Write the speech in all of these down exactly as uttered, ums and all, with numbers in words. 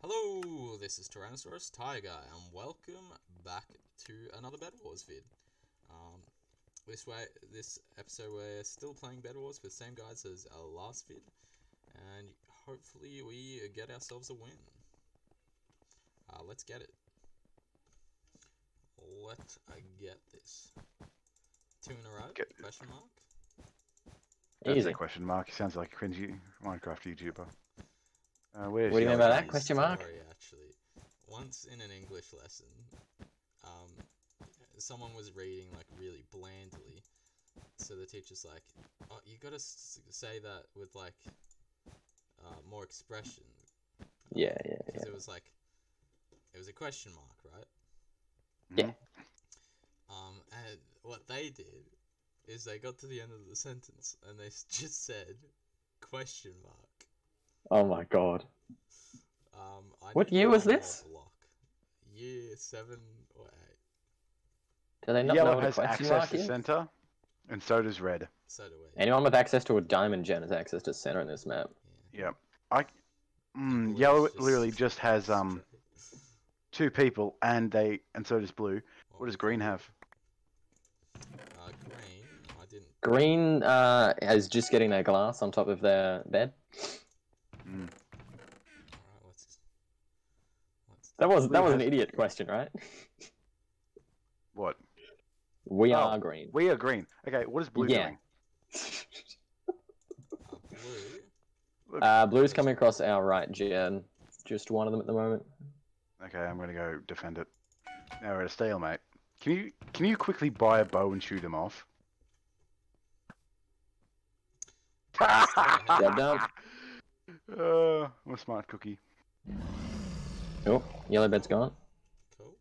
Hello, this is Tyrannosaurus Tiger, and welcome back to another Bed Wars vid. Um, this way, this episode we're still playing Bed Wars with the same guys as our last vid, and hopefully we get ourselves a win. Uh, let's get it. Let's get this. Two in a row? Get question mark? That's a question mark. It sounds like a cringy Minecraft YouTuber. Uh, what do you mean by that? Question mark? Story, actually. Once in an English lesson, um, someone was reading like really blandly, so the teacher's like, "Oh, you gotta s say that with like uh, more expression." Um, yeah, yeah, yeah. Because it was like, it was a question mark, right? Yeah. Um, and what they did is they got to the end of the sentence and they just said, "Question mark." Oh my god. Um, I what year was this? Block. Year seven or eight. Do they not Yellow know has access to center, and so does red. So do we. Anyone with access to a diamond gem has access to center in this map. Yeah. yeah. I. Mm, Yellow just literally just has um two people, and they and so does blue. What, what does green have? Uh, green. I didn't. Green uh is just getting their glass on top of their bed. Mm. Right, let's, let's that was that was an idiot question, right? What? We oh, are green. We are green. Okay, what is blue yeah. doing? uh, blue. Uh, blue's coming across our right, Jen. Just one of them at the moment. Okay, I'm gonna go defend it. Now we're at a stalemate. Can you can you quickly buy a bow and shoot him off? Uh, I'm a smart cookie. Oh, yellow bed's gone. Cool.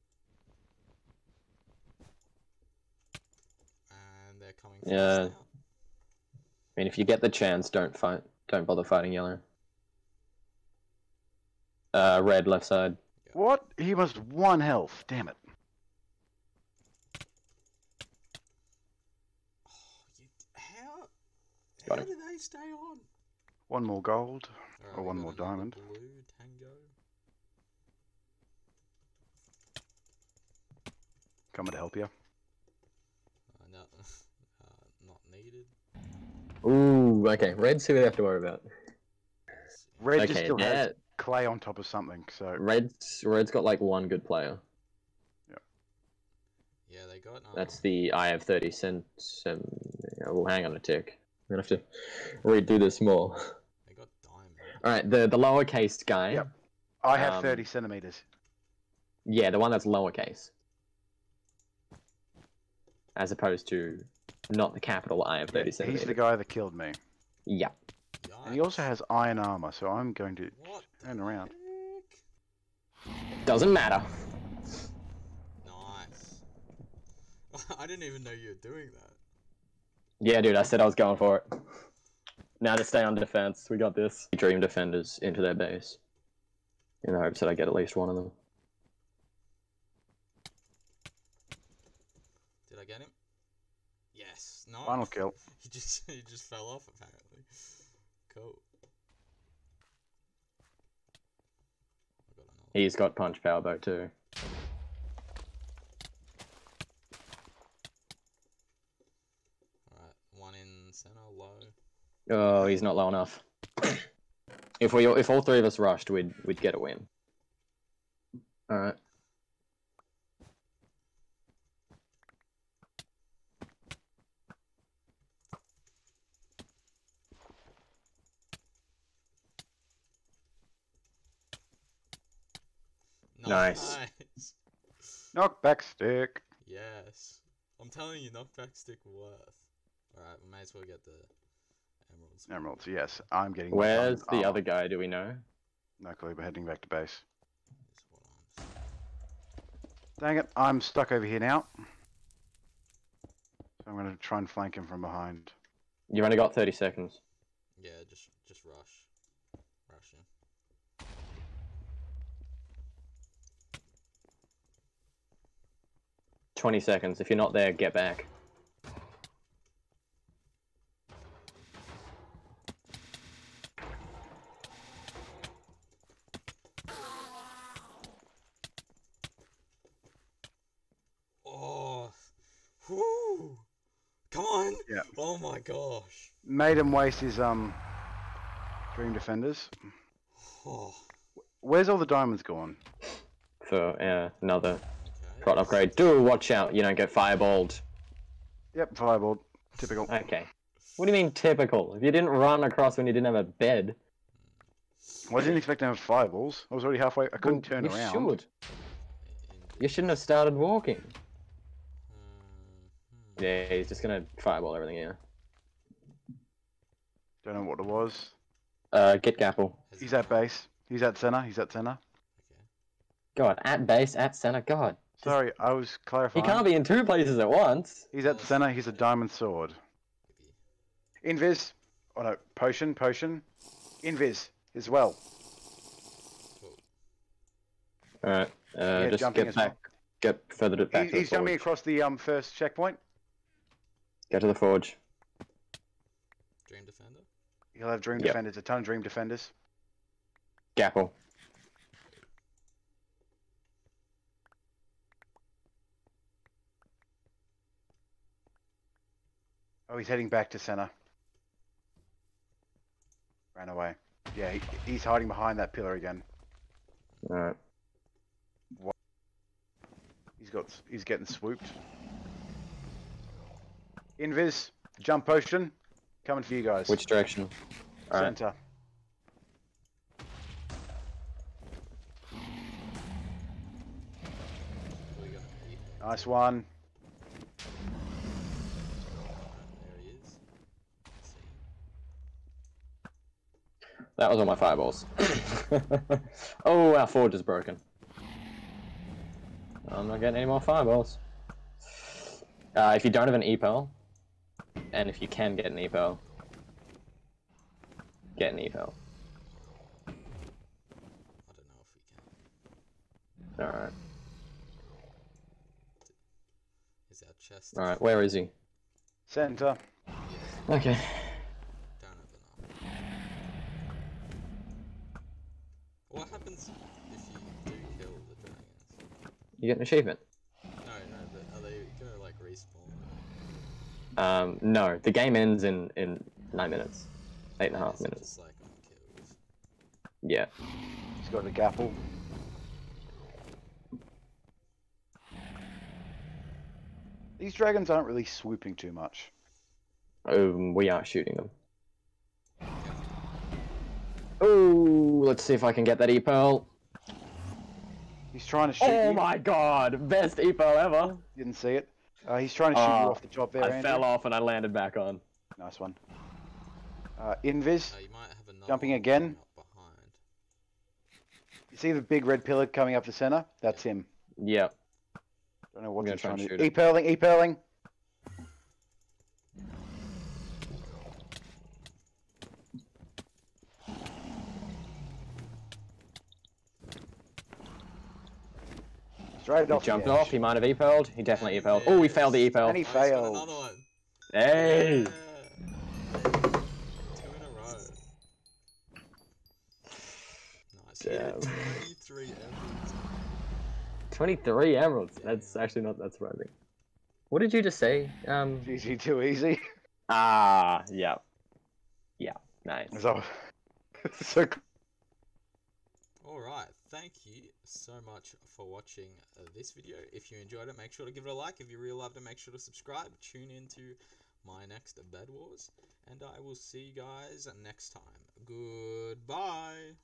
And they're coming for us now. I mean, if you get the chance, don't fight. Don't bother fighting yellow. Uh, red left side. What? He must one health. Damn it. Oh, you, how? How did they stay on? One more gold, right, or one more diamond. Blue tango. Coming to help you. Uh, no, uh, not needed. Ooh, okay. Red's who we have to worry about. Red okay, just still that... has clay on top of something, so. Red's Red's got like one good player. Yeah. Yeah, they got. Um... That's the I have thirty cents. Um, yeah, well, hang on a tick. I'm gonna have to redo this more. They got diamond. All right, the the lowercase guy. Yep. I have um, thirty centimeters. Yeah, the one that's lowercase, as opposed to not the capital I have thirty yeah, centimeters. He's the guy that killed me. Yeah. Yikes. And he also has iron armor, so I'm going to what turn around. Heck? Doesn't matter. Nice. I didn't even know you were doing that. Yeah, dude, I said I was going for it. Now to stay on defense. We got this. Dream Defenders into their base. In the hopes that I get at least one of them. Did I get him? Yes. No. Final kill. He just, he just fell off, apparently. Cool. Got He's got punch power boat, too. Center, low. Oh, he's not low enough. If we, if all three of us rushed, we'd we'd get a win. All right. Nice. nice. Knockback stick. Yes, I'm telling you, knockback stick worth. Alright, we may as well get the emeralds. Emeralds, yes. I'm getting... Where's the other guy, do we know? No clue, we're heading back to base. Dang it, I'm stuck over here now. So I'm going to try and flank him from behind. You've only got thirty seconds. Yeah, just just rush. Rush him. twenty seconds. If you're not there, get back. Oh my gosh. Made him waste his um Dream Defenders. Oh. Where's all the diamonds gone? For uh, another crop upgrade. Do watch out, you don't get fireballed. Yep, fireballed. Typical. Okay. What do you mean typical? If you didn't run across when you didn't have a bed. Well, I didn't expect to have fireballs. I was already halfway. I couldn't well, turn you around. You should. You shouldn't have started walking. Yeah, he's just gonna fireball everything here. Don't know what it was. Uh, get Gapple. He's at base. He's at center. He's at center. God, at base, at center. God. Sorry, I was clarifying. He can't be in two places at once. He's at center. He's a diamond sword. Invis. Oh no, potion, potion. Invis as well. Alright, uh, yeah, just get back. Well. Get further back he, to the He's forge. Jumping across the um first checkpoint. Go to the forge. Dream Defender? You'll have Dream yep. Defenders, a ton of Dream Defenders. Gapple. Oh, he's heading back to center. Ran away. Yeah, he, he's hiding behind that pillar again. Alright. What? He's got. He's getting swooped. Invis, jump potion, coming for you guys. Which direction? Center. Right. Nice one. That was all my fireballs. Oh, our forge is broken. I'm not getting any more fireballs. Uh, if you don't have an E PAL, and if you can get an E PAL, get an E PAL. I don't know if we can. Alright. Is our chest? Alright, where is he? Center. Okay. Don't have enough. What happens if you do kill the dragons? You get an achievement. Um, no, the game ends in, in nine minutes. Eight and a half minutes. Like yeah. He's got the gapple. These dragons aren't really swooping too much. Um, we are shooting them. Oh, let's see if I can get that E PAL. He's trying to shoot Oh you. My god, best E PAL ever. Didn't see it. Uh, he's trying to shoot uh, you off the top there, I Andy. Fell off and I landed back on. Nice one. Uh, Invis, uh, you might have jumping again. Behind. You see the big red pillar coming up the center? That's him. Yep. Don't know what he's trying to do. E-pearling, E-pearling! He off jumped off, he might have E PAL'd, he definitely yeah, E PAL'd. Yeah, oh, he failed the E PAL. And he oh, failed. Another one. Hey! Yeah. Two in a row. Nice. Yeah. twenty-three emeralds. twenty-three emeralds? That's actually not that surprising. What did you just say? Um... G G too easy. Ah, yeah. Yeah, nice. So, so cool. Alright, thank you so much for watching this video. If you enjoyed it, make sure to give it a like. If you really loved it, make sure to subscribe. Tune into my next Bed Wars. And I will see you guys next time. Goodbye.